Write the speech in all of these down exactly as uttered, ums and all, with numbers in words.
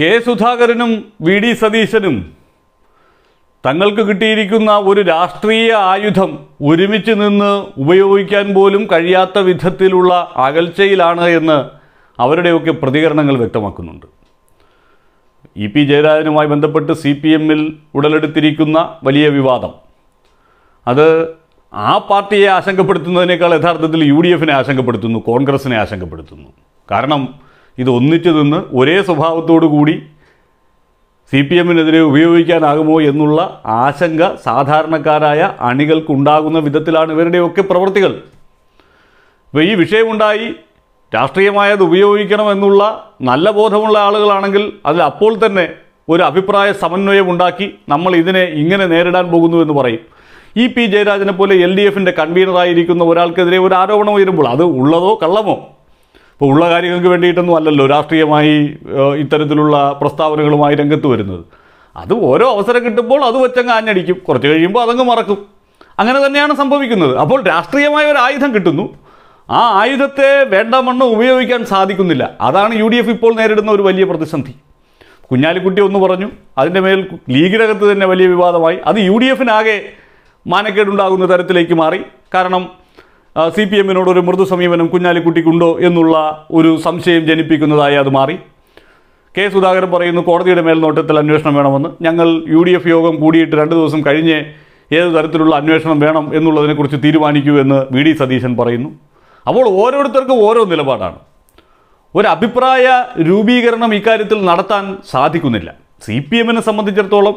K സുധാകരനും V D സതീശനും തങ്ങൾക്ക് കിട്ടിയിരിക്കുന്ന ഒരു രാഷ്ട്രീയ ആയുധം ഒരുമിച്ച് നിന്ന് ഉപയോഗിക്കാൻ പോലും കഴിയാത്ത വിധത്തിലുള്ള അകൽച്ചയിലാണ് എന്ന് അവരുടെയൊക്കെ പ്രതികരണങ്ങൾ വ്യക്തമാക്കുന്നുണ്ട്. ഇ പി ജയരാജനുമായി ബന്ധപ്പെട്ട് സി പി എമ്മിൽ ഉടലെടുത്തിരിക്കുന്ന വലിയ വിവാദം അത് ആ പാർട്ടിയെ ആശങ്കപ്പെടുത്തുന്നതിനേക്കാൾ യഥാർത്ഥത്തിൽ യു ഡി എഫിനെ ആശങ്കപ്പെടുത്തുന്നു, കോൺഗ്രസിനെ ആശങ്കപ്പെടുത്തുന്നു. കാരണം ഇത് ഒന്നിച്ചു നിന്ന് ഒരേ സ്വഭാവത്തോടു കൂടി സി പി എമ്മിനെതിരെ ഉപയോഗിക്കാനാകുമോ എന്നുള്ള ആശങ്ക സാധാരണക്കാരായ അണികൾക്കുണ്ടാകുന്ന വിധത്തിലാണ് ഇവരുടെയൊക്കെ പ്രവൃത്തികൾ. ഇപ്പോൾ ഈ വിഷയമുണ്ടായി രാഷ്ട്രീയമായത് ഉപയോഗിക്കണമെന്നുള്ള നല്ല ബോധമുള്ള ആളുകളാണെങ്കിൽ അതിൽ അപ്പോൾ തന്നെ ഒരു അഭിപ്രായ സമന്വയമുണ്ടാക്കി നമ്മൾ ഇതിനെ ഇങ്ങനെ നേരിടാൻ പോകുന്നു എന്ന് പറയും. ഇ പി ജയരാജനെ പോലെ എൽ ഡി എഫിൻ്റെ കൺവീനറായിരിക്കുന്ന ഒരാൾക്കെതിരെ ഒരു ആരോപണം ഉയരുമ്പോൾ അത് ഉള്ളതോ കള്ളമോ? ഇപ്പോൾ ഉള്ള കാര്യങ്ങൾക്ക് വേണ്ടിയിട്ടൊന്നും അല്ലല്ലോ രാഷ്ട്രീയമായി ഇത്തരത്തിലുള്ള പ്രസ്താവനകളുമായി രംഗത്ത് വരുന്നത്. അത് ഓരോ അവസരം കിട്ടുമ്പോൾ അത് വെച്ചങ്ങ് ആഞ്ഞടിക്കും, കുറച്ച് കഴിയുമ്പോൾ അതങ്ങ് മറക്കും. അങ്ങനെ തന്നെയാണ് സംഭവിക്കുന്നത്. അപ്പോൾ രാഷ്ട്രീയമായ ഒരു ആയുധം കിട്ടുന്നു, ആ ആയുധത്തെ വേണ്ടവണ്ണം ഉപയോഗിക്കാൻ സാധിക്കുന്നില്ല. അതാണ് യു ഡി എഫ് ഇപ്പോൾ നേരിടുന്ന ഒരു വലിയ പ്രതിസന്ധി. കുഞ്ഞാലിക്കുട്ടി ഒന്ന് പറഞ്ഞു, അതിൻ്റെ മേൽ ലീഗിനകത്ത് തന്നെ വലിയ വിവാദമായി. അത് യു ഡി എഫിനാകെ മാനക്കേടുണ്ടാകുന്ന തരത്തിലേക്ക് മാറി. കാരണം സി പി എമ്മിനോടൊരു മൃദു സമീപനം കുഞ്ഞാലിക്കുട്ടിക്കുണ്ടോ എന്നുള്ള ഒരു സംശയം ജനിപ്പിക്കുന്നതായി അത് മാറി. കെ സുധാകരൻ പറയുന്നു കോടതിയുടെ മേൽനോട്ടത്തിൽ അന്വേഷണം വേണമെന്ന്. ഞങ്ങൾ യു ഡി എഫ് യോഗം കൂടിയിട്ട് രണ്ട് ദിവസം കഴിഞ്ഞ് ഏത് തരത്തിലുള്ള അന്വേഷണം വേണം എന്നുള്ളതിനെക്കുറിച്ച് തീരുമാനിക്കൂ എന്ന് വി ഡി സതീശൻ പറയുന്നു. അപ്പോൾ ഓരോരുത്തർക്കും ഓരോ നിലപാടാണ്. ഒരു അഭിപ്രായ രൂപീകരണം ഇക്കാര്യത്തിൽ നടത്താൻ സാധിക്കുന്നില്ല. സി പി എമ്മിനെ സംബന്ധിച്ചിടത്തോളം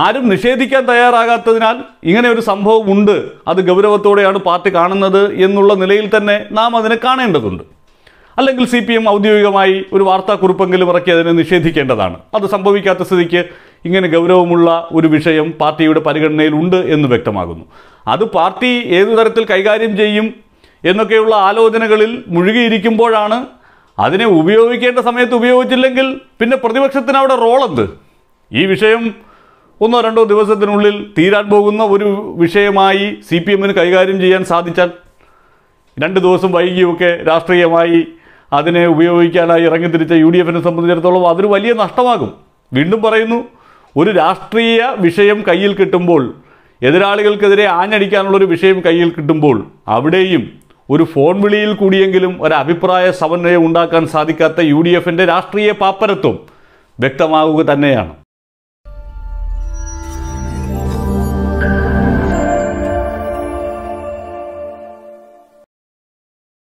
ആരും നിഷേധിക്കാൻ തയ്യാറാകാത്തതിനാൽ ഇങ്ങനെ ഒരു സംഭവമുണ്ട്, അത് ഗൗരവത്തോടെയാണ് പാർട്ടി കാണുന്നത് എന്നുള്ള നിലയിൽ തന്നെ നാം അതിനെ കാണേണ്ടതുണ്ട്. അല്ലെങ്കിൽ സി പി എം ഔദ്യോഗികമായി ഒരു വാർത്താക്കുറിപ്പെങ്കിലും ഇറക്കി അതിനെ നിഷേധിക്കേണ്ടതാണ്. അത് സംഭവിക്കാത്ത സ്ഥിതിക്ക് ഇങ്ങനെ ഗൗരവമുള്ള ഒരു വിഷയം പാർട്ടിയുടെ പരിഗണനയിലുണ്ട് എന്ന് വ്യക്തമാകുന്നു. അത് പാർട്ടി ഏതു തരത്തിൽ കൈകാര്യം ചെയ്യും എന്നൊക്കെയുള്ള ആലോചനകളിൽ മുഴുകിയിരിക്കുമ്പോഴാണ് അതിനെ ഉപയോഗിക്കേണ്ട സമയത്ത് ഉപയോഗിച്ചില്ലെങ്കിൽ പിന്നെ പ്രതിപക്ഷത്തിന് അവിടെ റോളെന്ത്? ഈ വിഷയം ഒന്നോ രണ്ടോ ദിവസത്തിനുള്ളിൽ തീരാൻ പോകുന്ന ഒരു വിഷയമായി സി പി എമ്മിന് കൈകാര്യം ചെയ്യാൻ സാധിച്ചാൽ, രണ്ട് ദിവസം വൈകിയൊക്കെ രാഷ്ട്രീയമായി അതിനെ ഉപയോഗിക്കാനായി ഇറങ്ങിത്തിരിച്ച യു ഡി എഫിനെ സംബന്ധിച്ചിടത്തോളം അതൊരു വലിയ നഷ്ടമാകും. വീണ്ടും പറയുന്നു, ഒരു രാഷ്ട്രീയ വിഷയം കയ്യിൽ കിട്ടുമ്പോൾ, എതിരാളികൾക്കെതിരെ ആഞ്ഞടിക്കാനുള്ളൊരു വിഷയം കയ്യിൽ കിട്ടുമ്പോൾ അവിടെയും ഒരു ഫോൺ വിളിയിൽ കൂടിയെങ്കിലും ഒരു അഭിപ്രായ സമന്വയം ഉണ്ടാക്കാൻ സാധിക്കാത്ത യു ഡി എഫിൻ്റെ രാഷ്ട്രീയ പാപ്പരത്വം വ്യക്തമാവുക തന്നെയാണ്.